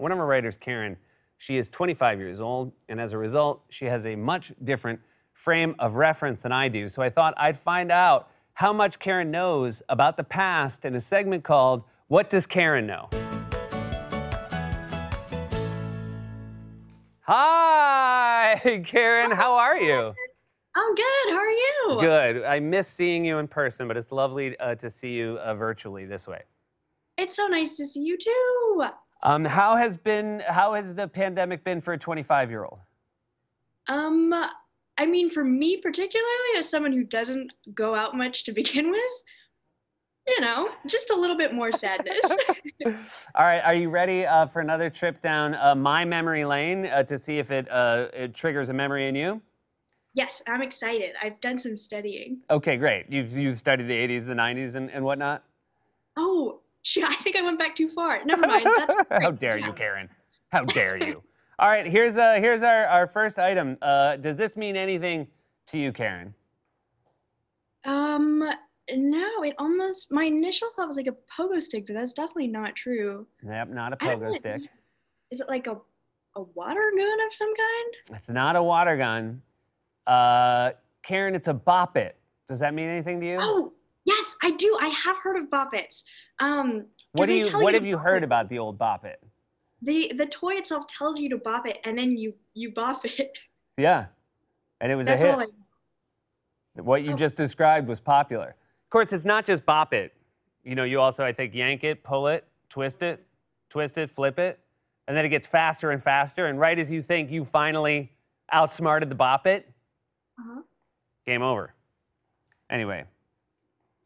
One of our writers, Karen, she is 25 years old, and as a result, she has a much different frame of reference than I do. So I thought I'd find out how much Karen knows about the past in a segment called What Does Karen Know? Hi, Karen, how are you? I'm good, how are you? Good, I miss seeing you in person, but it's lovely to see you virtually this way. It's so nice to see you too. How has the pandemic been for a 25-year-old? I mean, for me particularly, as someone who doesn't go out much to begin with, you know, just a little bit more sadness. All right, are you ready for another trip down my memory lane to see if it triggers a memory in you? Yes, I'm excited. I've done some studying. Okay, great. You've studied the 80s, the 90s, and whatnot? Oh, shit, I think I went back too far. Never mind. That's How dare you, Karen? How dare you? All right, here's our first item. Does this mean anything to you, Karen? No, it almost, my initial thought was like a pogo stick, but that's definitely not true. Yep, not a pogo stick. Is it like a water gun of some kind? It's not a water gun. Karen, it's a Bop It. Does that mean anything to you? Oh, yes, I do. I have heard of Bop Its. What have you heard about the old Bop It? The toy itself tells you to bop it, and then you bop it. Yeah, and it was a hit. What you just described was popular. Of course, it's not just Bop It. You know, you also, I think, yank it, pull it, twist it, flip it, and then it gets faster and faster, and right as you think you finally outsmarted the Bop It, game over. Anyway,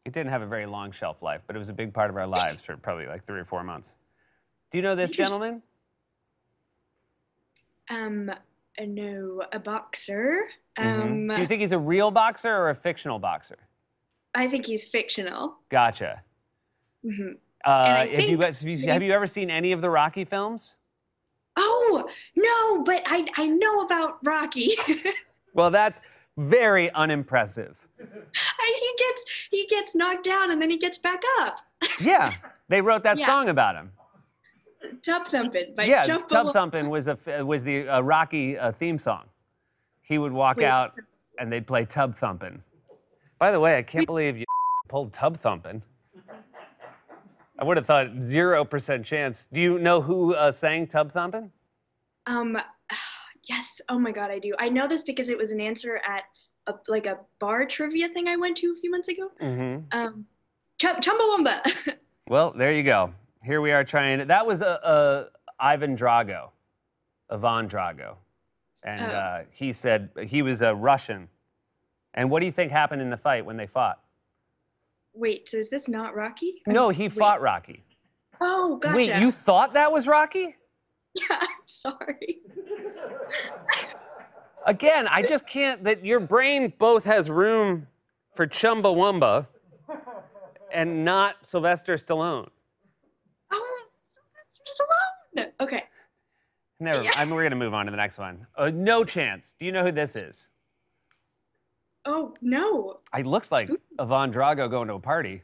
it didn't have a very long shelf life, but it was a big part of our lives for probably like 3 or 4 months. Do you know this gentleman? No, a boxer. Do you think he's a real boxer or a fictional boxer? I think he's fictional. Gotcha. Have you ever seen any of the Rocky films? Oh, no, but I know about Rocky. Well, that's very unimpressive. He gets knocked down and then he gets back up. Yeah, they wrote that song about him. Tubthumping by Chumbawamba. was the Rocky theme song. He would walk out and they'd play Tubthumping. By the way, I can't believe you pulled Tubthumping. I would have thought 0% chance. Do you know who sang Tubthumping? Yes. Oh my God, I do. I know this because it was an answer at a bar trivia thing I went to a few months ago. Chumbawamba. Well, there you go. Here we are trying. That was Ivan Drago, and he said he was a Russian. And what do you think happened in the fight when they fought? Wait, so is this not Rocky? No, he fought Rocky. Oh, gotcha. Wait, you thought that was Rocky? Yeah, I'm sorry. Again, I just can't. That your brain both has room for Chumbawamba and not Sylvester Stallone. Stallone. Okay. Never mind. We're going to move on to the next one. No chance. Do you know who this is? Oh, no. It looks like Ivan Drago going to a party.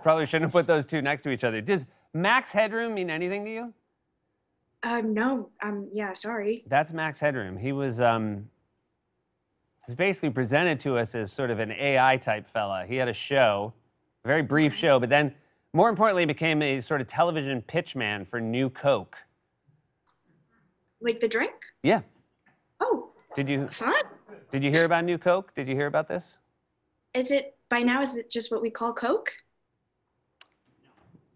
Probably shouldn't have put those two next to each other. Does Max Headroom mean anything to you? No. Yeah, sorry. That's Max Headroom. He was basically presented to us as sort of an AI type fella. He had a show, a very brief show, but then more importantly, became a sort of television pitchman for New Coke. Like the drink? Yeah. Oh. Did you hear about New Coke? Did you hear about this? Is it just what we call Coke?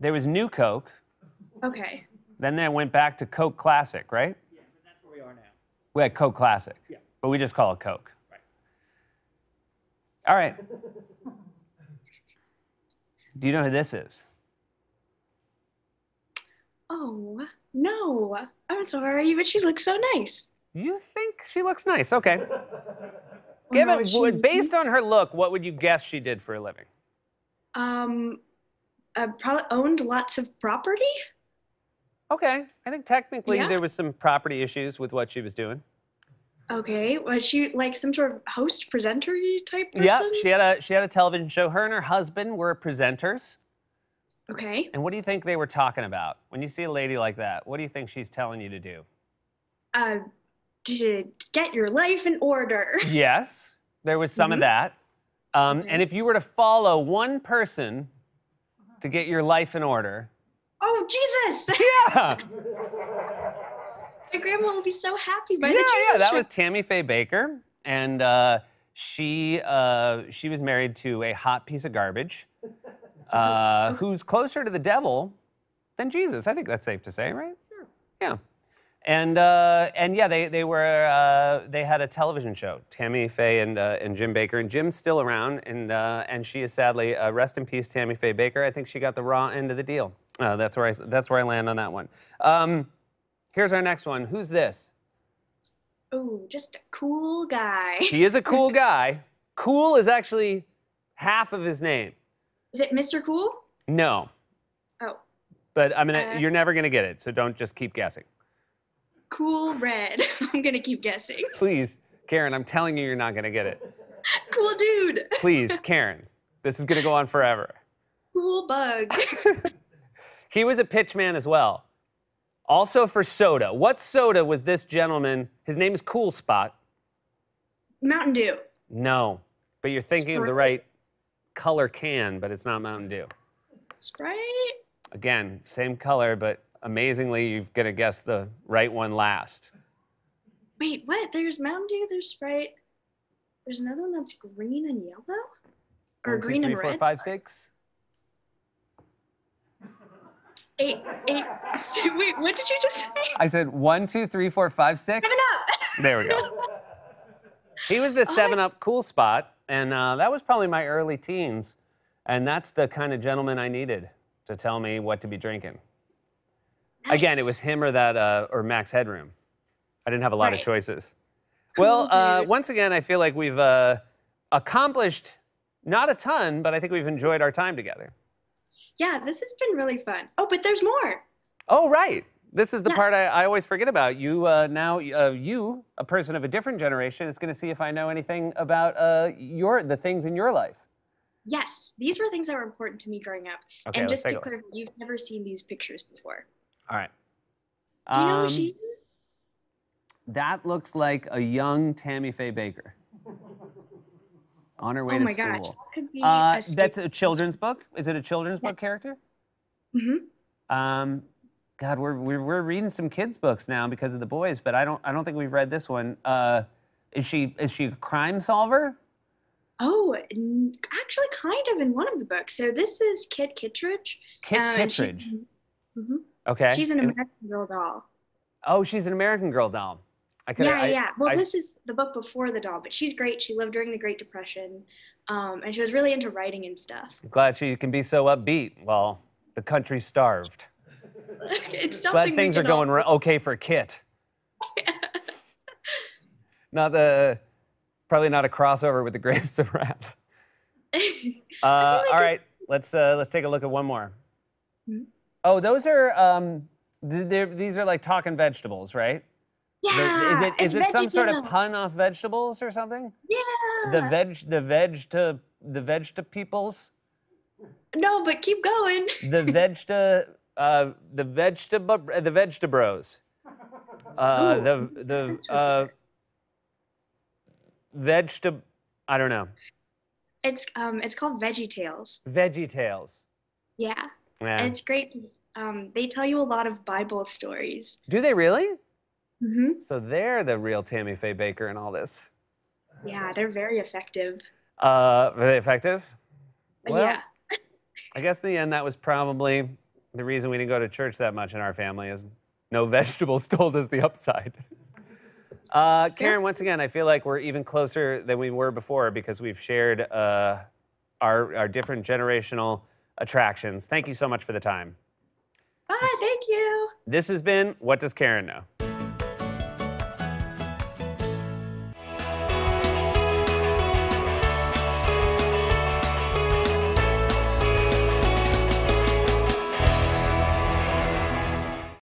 There was New Coke. Okay. Then they went back to Coke Classic, right? Yeah, but that's where we are now. We had Coke Classic. Yeah. But we just call it Coke. Right. All right. Do you know who this is? Oh, no. I'm sorry, but she looks so nice. You think she looks nice? Okay. Based on her look, what would you guess she did for a living? Probably owned lots of property. Okay. I think technically there was some property issues with what she was doing. Okay, was she like some sort of host, presenter type person? Yeah, she had a television show. Her and her husband were presenters. Okay. And what do you think they were talking about? When you see a lady like that, what do you think she's telling you to do? To get your life in order. Yes, there was some of that. And if you were to follow one person to get your life in order. Oh, Jesus! Yeah! My grandma will be so happy by the Jesus trip. That was Tammy Faye Bakker. And she was married to a hot piece of garbage who's closer to the devil than Jesus. I think that's safe to say, right? Sure. Yeah. And yeah, they had a television show, Tammy Faye and Jim Bakker. And Jim's still around, and she is sadly, rest in peace, Tammy Faye Bakker. I think she got the raw end of the deal. That's where I land on that one. Here's our next one. Who's this? Oh, just a cool guy. He is a cool guy. Cool is actually half of his name. Is it Mr. Cool? No. Oh. But I mean, you're never gonna get it, so don't just keep guessing. Cool Red. I'm gonna keep guessing. Please, Karen, I'm telling you, you're not gonna get it. Cool Dude. Please, Karen, this is gonna go on forever. Cool Bug. He was a pitchman as well. Also for soda. What soda was this gentleman? His name is Cool Spot. Mountain Dew. No, but you're thinking Sprite. Of the right color can, but it's not Mountain Dew. Sprite? Again, same color, but amazingly, you're gonna guess the right one last. Wait, what? There's Mountain Dew, there's Sprite. There's another one that's green and yellow? Or one, two, green three, and four, red? 5, 6. 8, 8. Wait, what did you just say? I said 1, 2, 3, 4, 5, 6. 7 Up. There we go. He was the 7 Up Cool Spot, and that was probably my early teens. And that's the kind of gentleman I needed to tell me what to be drinking. Nice. Again, it was him or that or Max Headroom. I didn't have a lot of choices. Well, once again, I feel like we've accomplished not a ton, but I think we've enjoyed our time together. Yeah, this has been really fun. Oh, but there's more. Oh, right. This is the part I always forget about. You now, a person of a different generation, is going to see if I know anything about the things in your life. Yes, these were things that were important to me growing up. Okay, and just to clarify, you've never seen these pictures before. All right. Do you know who she is? That looks like a young Tammy Faye Bakker on her way to school. Oh my gosh, that could be that's a children's book? Is it a children's book character? Mm-hmm. God, we're reading some kids' books now because of the boys, but I don't think we've read this one. Is she a crime solver? Oh, actually, kind of in one of the books. So this is Kit Kittredge. Kit Kittredge. Mm-hmm. Okay. She's an American Girl Doll. Oh, she's an American Girl Doll. Yeah. Well, this is the book before the doll, but she's great. She lived during the Great Depression, and she was really into writing and stuff. I'm glad she can be so upbeat while the country starved. Glad things are going okay for Kit. Yeah. Probably not a crossover with the Grapes of Wrath. All right, let's take a look at one more. Mm-hmm. Oh, those are, these are like talking vegetables, right? Yeah. Is it some sort of pun off vegetables or something? Yeah. The veg to peoples? No, but keep going. The vegetabros. I don't know. It's called Veggie Tales. Veggie Tales. Yeah. Yeah. And it's great. They tell you a lot of Bible stories. Do they really? Mm-hmm. So they're the real Tammy Faye Bakker in all this. Yeah, they're very effective. Very effective? Well, yeah. I guess in the end, that was probably the reason we didn't go to church that much in our family, is no vegetables told us the upside. Karen, once again, I feel like we're even closer than we were before because we've shared our different generational attractions. Thank you so much for the time. Bye, thank you. This has been What Does Karen Know?